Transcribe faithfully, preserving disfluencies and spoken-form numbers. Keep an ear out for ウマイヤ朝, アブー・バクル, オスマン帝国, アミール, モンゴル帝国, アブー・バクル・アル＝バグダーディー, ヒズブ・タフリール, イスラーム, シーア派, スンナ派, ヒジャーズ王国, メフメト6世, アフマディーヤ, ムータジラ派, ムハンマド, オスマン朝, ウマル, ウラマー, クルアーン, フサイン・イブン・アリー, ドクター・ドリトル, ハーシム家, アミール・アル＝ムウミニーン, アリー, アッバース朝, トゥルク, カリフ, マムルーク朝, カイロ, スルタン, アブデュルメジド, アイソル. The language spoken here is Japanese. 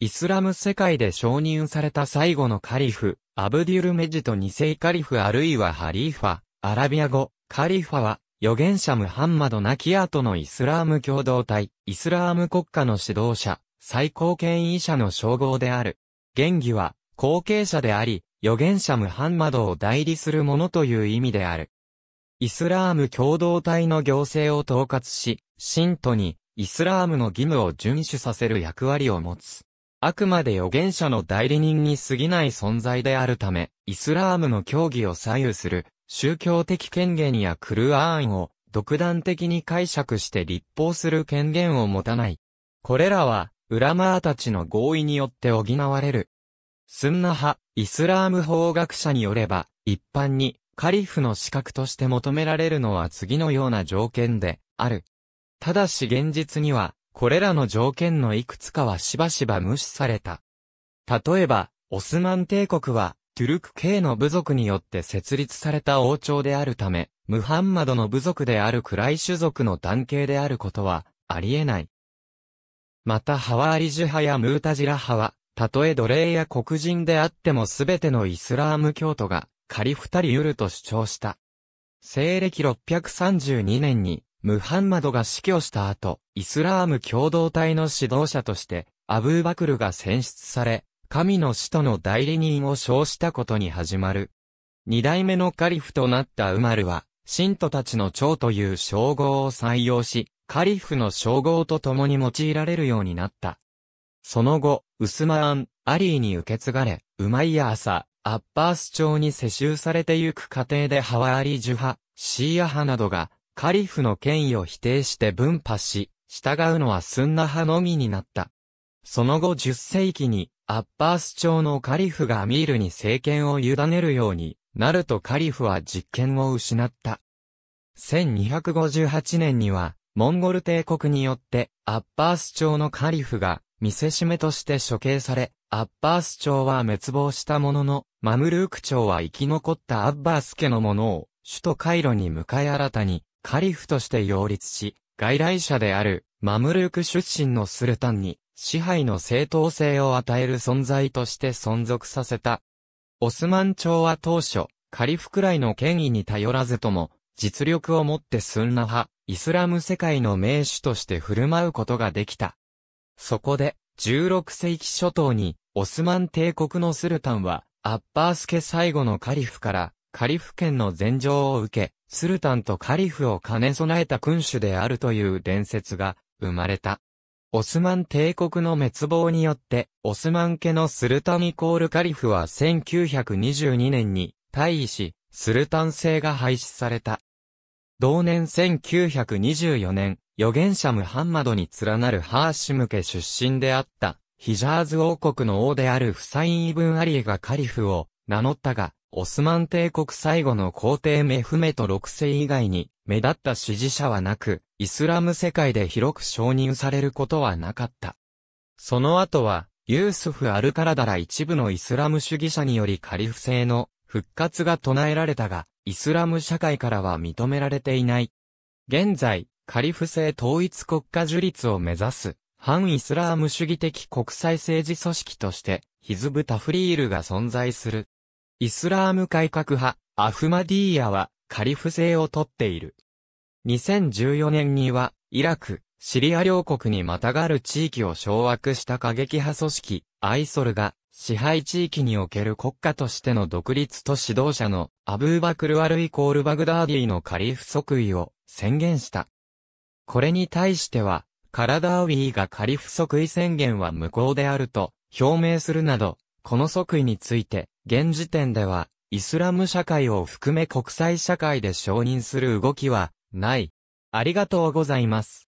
イスラム世界で承認された最後のカリフ、アブデュルメジドにせいカリフあるいはハリーファ、アラビア語、カリファは、預言者ムハンマド亡き後のイスラーム共同体、イスラーム国家の指導者、最高権威者の称号である。原義は、後継者であり、預言者ムハンマドを代理するものという意味である。イスラーム共同体の行政を統括し、信徒に、イスラームの義務を遵守させる役割を持つ。あくまで預言者の代理人に過ぎない存在であるため、イスラームの教義を左右する、宗教的権限やクルアーンを、独断的に解釈して立法する権限を持たない。これらは、ウラマーたちの合意によって補われる。スンナ派、イスラーム法学者によれば、一般に、カリフの資格として求められるのは次のような条件で、ある。ただし現実には、これらの条件のいくつかはしばしば無視された。例えば、オスマン帝国は、トゥルク系の部族によって設立された王朝であるため、ムハンマドの部族であるクライシュ族の男系であることは、ありえない。またハワーリジュ派やムータジラ派は、たとえ奴隷や黒人であってもすべてのイスラーム教徒が、カリフたり得ると主張した。西暦ろっぴゃくさんじゅうにねんに、ムハンマドが死去した後、イスラーム共同体の指導者として、アブーバクルが選出され、神の使徒の代理人を称したことに始まる。二代目のカリフとなったウマルは、信徒たちの長という称号を採用し、カリフの称号と共に用いられるようになった。その後、ウスマーン、アリーに受け継がれ、ウマイヤーサ、アッバース朝に世襲されてゆく過程でハワーリジュ派、シーア派などが、カリフの権威を否定して分派し、従うのはスンナ派のみになった。その後じゅっせいきに、アッバース朝のカリフがアミールに政権を委ねるようになるとカリフは実権を失った。せんにひゃくごじゅうはちねんには、モンゴル帝国によって、アッバース朝のカリフが見せしめとして処刑され、アッバース朝は滅亡したものの、マムルーク朝は生き残ったアッバース家のものを、首都カイロに迎え新たに、カリフとして擁立し、外来者であるマムルーク出身のスルタンに支配の正当性を与える存在として存続させた。オスマン朝は当初、カリフくらいの権威に頼らずとも、実力をもってスンナ派、イスラム世界の盟主として振る舞うことができた。そこで、じゅうろくせいき初頭に、オスマン帝国のスルタンは、アッバース家最後のカリフから、カリフ権の禅譲を受け、スルタンとカリフを兼ね備えた君主であるという伝説が生まれた。オスマン帝国の滅亡によって、オスマン家のスルタンイコールカリフはせんきゅうひゃくにじゅうにねんに退位し、スルタン制が廃止された。同年せんきゅうひゃくにじゅうよねん、預言者ムハンマドに連なるハーシム家出身であった、ヒジャーズ王国の王であるフサイン・イブン・アリエがカリフを名乗ったが、オスマン帝国最後の皇帝メフメトろくせい以外に目立った支持者はなく、イスラム世界で広く承認されることはなかった。その後は、ユースフ・アルカラダら一部のイスラム主義者によりカリフ制の復活が唱えられたが、イスラム社会からは認められていない。現在、カリフ制統一国家樹立を目指す、反イスラーム主義的国際政治組織として、ヒズブ・タフリールが存在する。イスラーム改革派、アフマディーヤはカリフ制を取っている。にせんじゅうよねんには、イラク、シリア両国にまたがる地域を掌握した過激派組織、アイソルが、支配地域における国家としての独立と指導者のアブーバクル・アルイコール・バグダーディのカリフ即位を宣言した。これに対しては、カラダーウィーがカリフ即位宣言は無効であると表明するなど、この即位について、現時点では、イスラム社会を含め国際社会で承認する動きは、ない。ありがとうございます。